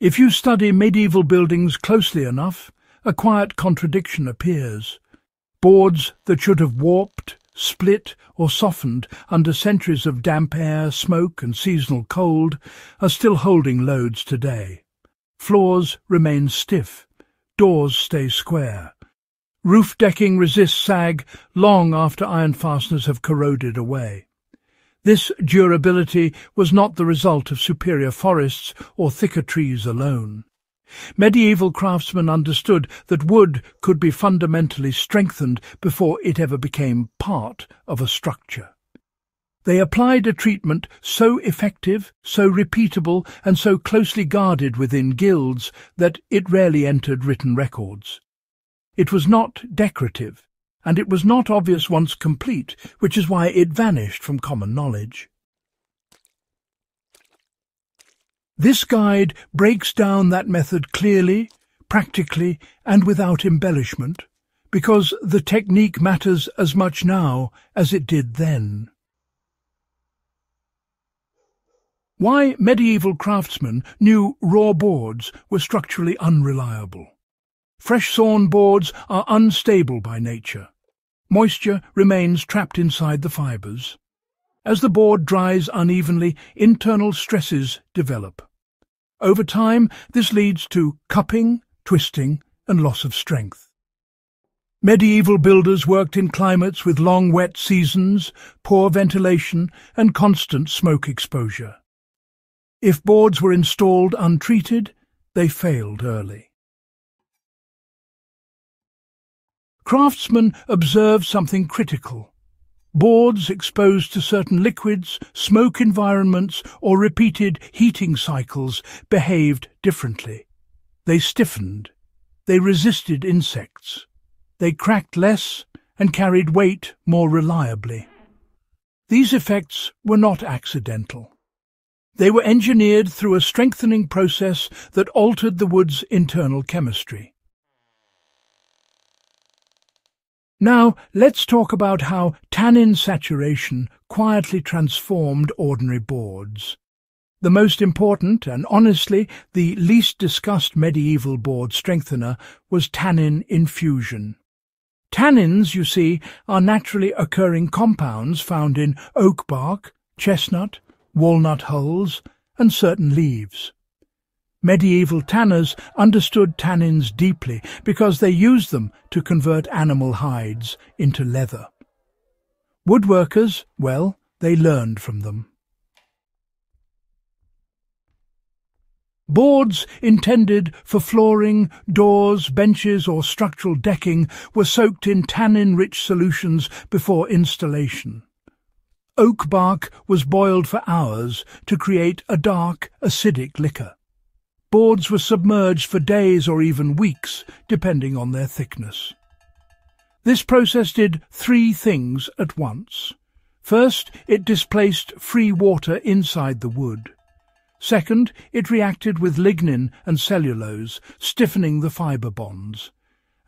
If you study medieval buildings closely enough, a quiet contradiction appears. Boards that should have warped, split or softened under centuries of damp air, smoke and seasonal cold are still holding loads today. Floors remain stiff, doors stay square. Roof decking resists sag long after iron fasteners have corroded away. This durability was not the result of superior forests or thicker trees alone. Medieval craftsmen understood that wood could be fundamentally strengthened before it ever became part of a structure. They applied a treatment so effective, so repeatable, and so closely guarded within guilds that it rarely entered written records. It was not decorative, and it was not obvious once complete, which is why it vanished from common knowledge. This guide breaks down that method clearly, practically, and without embellishment, because the technique matters as much now as it did then. Why medieval craftsmen knew raw boards were structurally unreliable. Fresh sawn boards are unstable by nature. Moisture remains trapped inside the fibres. As the board dries unevenly, internal stresses develop. Over time, this leads to cupping, twisting, and loss of strength. Medieval builders worked in climates with long wet seasons, poor ventilation, and constant smoke exposure. If boards were installed untreated, they failed early. Craftsmen observed something critical. Boards exposed to certain liquids, smoke environments, or repeated heating cycles behaved differently. They stiffened. They resisted insects. They cracked less and carried weight more reliably. These effects were not accidental. They were engineered through a strengthening process that altered the wood's internal chemistry. Now, let's talk about how tannin saturation quietly transformed ordinary boards. The most important, and honestly, the least discussed medieval board strengthener was tannin infusion. Tannins, you see, are naturally occurring compounds found in oak bark, chestnut, walnut hulls, and certain leaves. Medieval tanners understood tannins deeply because they used them to convert animal hides into leather. Woodworkers, well, they learned from them. Boards intended for flooring, doors, benches or structural decking were soaked in tannin-rich solutions before installation. Oak bark was boiled for hours to create a dark, acidic liquor. Boards were submerged for days or even weeks, depending on their thickness. This process did three things at once. First, it displaced free water inside the wood. Second, it reacted with lignin and cellulose, stiffening the fibre bonds.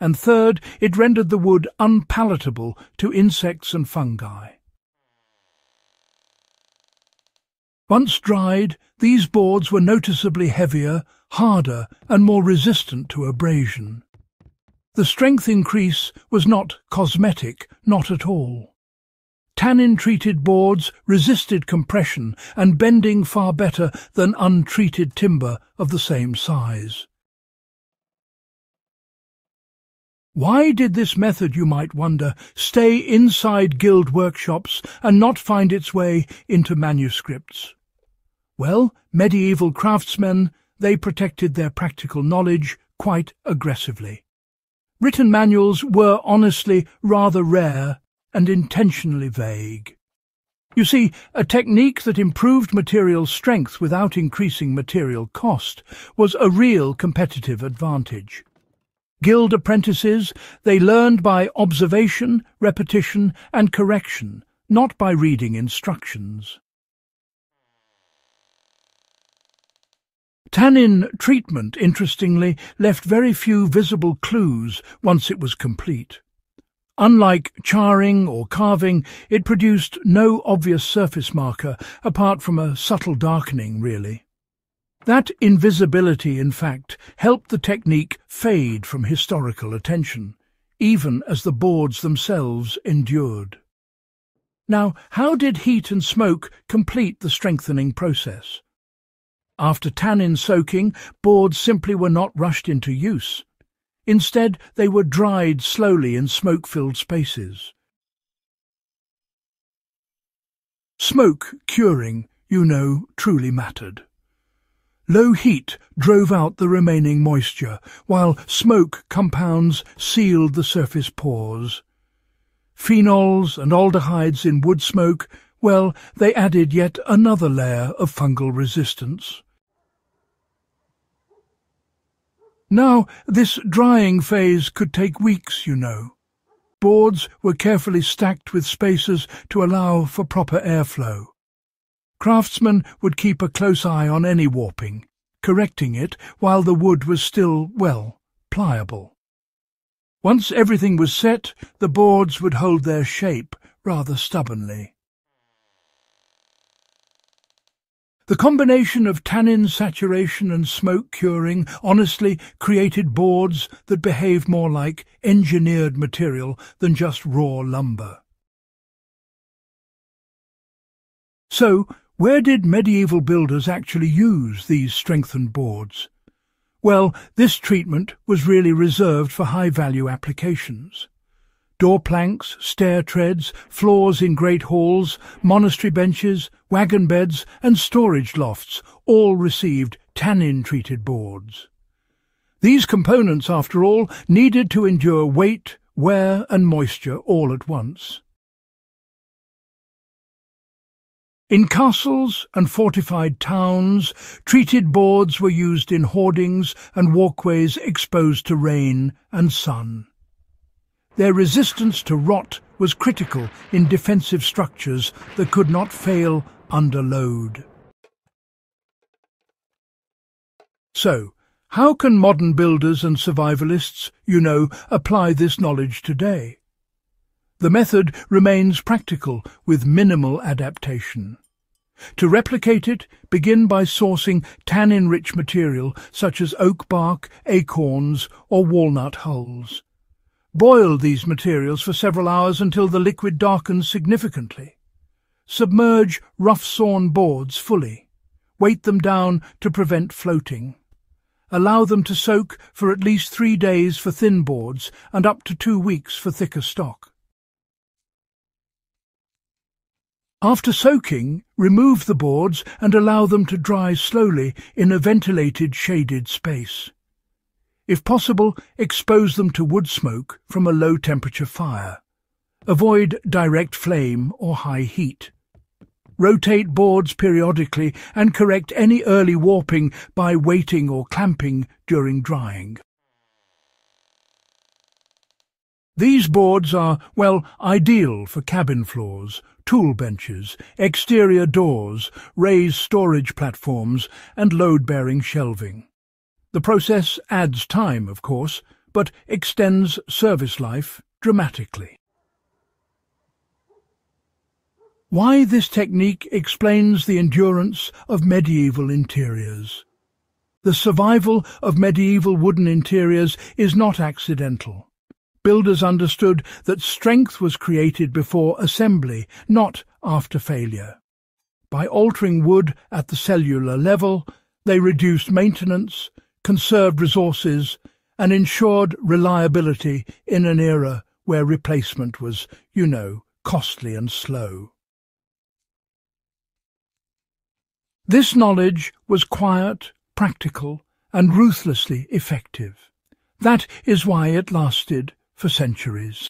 And third, it rendered the wood unpalatable to insects and fungi. Once dried, these boards were noticeably heavier, harder, and more resistant to abrasion. The strength increase was not cosmetic, not at all. Tannin-treated boards resisted compression and bending far better than untreated timber of the same size. Why did this method, you might wonder, stay inside guild workshops and not find its way into manuscripts? Well, medieval craftsmen, they protected their practical knowledge quite aggressively. Written manuals were honestly rather rare and intentionally vague. You see, a technique that improved material strength without increasing material cost was a real competitive advantage. Guild apprentices, they learned by observation, repetition, and correction, not by reading instructions. Tannin treatment, interestingly, left very few visible clues once it was complete. Unlike charring or carving, it produced no obvious surface marker, apart from a subtle darkening, really. That invisibility, in fact, helped the technique fade from historical attention, even as the boards themselves endured. Now, how did heat and smoke complete the strengthening process? After tannin soaking, boards simply were not rushed into use. Instead, they were dried slowly in smoke-filled spaces. Smoke curing, you know, truly mattered. Low heat drove out the remaining moisture, while smoke compounds sealed the surface pores. Phenols and aldehydes in wood smoke, well, they added yet another layer of fungal resistance. Now, this drying phase could take weeks, you know. Boards were carefully stacked with spacers to allow for proper airflow. Craftsmen would keep a close eye on any warping, correcting it while the wood was still, well, pliable. Once everything was set, the boards would hold their shape rather stubbornly. The combination of tannin saturation and smoke curing honestly created boards that behaved more like engineered material than just raw lumber. So, where did medieval builders actually use these strengthened boards? Well, this treatment was really reserved for high-value applications. Door planks, stair treads, floors in great halls, monastery benches, wagon beds and storage lofts all received tannin-treated boards. These components, after all, needed to endure weight, wear and moisture all at once. In castles and fortified towns, treated boards were used in hoardings and walkways exposed to rain and sun. Their resistance to rot was critical in defensive structures that could not fail under load. So, how can modern builders and survivalists, you know, apply this knowledge today? The method remains practical with minimal adaptation. To replicate it, begin by sourcing tannin-rich material such as oak bark, acorns, or walnut hulls. Boil these materials for several hours until the liquid darkens significantly. Submerge rough-sawn boards fully. Weight them down to prevent floating. Allow them to soak for at least 3 days for thin boards and up to 2 weeks for thicker stock. After soaking, remove the boards and allow them to dry slowly in a ventilated, shaded space. If possible, expose them to wood smoke from a low-temperature fire. Avoid direct flame or high heat. Rotate boards periodically and correct any early warping by weighting or clamping during drying. These boards are, well, ideal for cabin floors, tool benches, exterior doors, raised storage platforms and load-bearing shelving. The process adds time, of course, but extends service life dramatically. Why this technique explains the endurance of medieval interiors. The survival of medieval wooden interiors is not accidental. Builders understood that strength was created before assembly, not after failure. By altering wood at the cellular level, they reduced maintenance, conserved resources and ensured reliability in an era where replacement was, you know, costly and slow. This knowledge was quiet, practical and ruthlessly effective. That is why it lasted for centuries.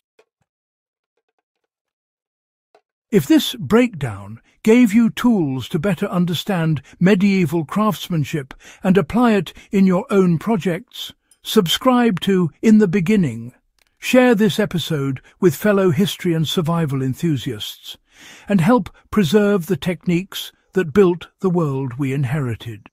If this breakdown gave you tools to better understand medieval craftsmanship and apply it in your own projects, subscribe to In the Beginning. Share this episode with fellow history and survival enthusiasts, and help preserve the techniques that built the world we inherited.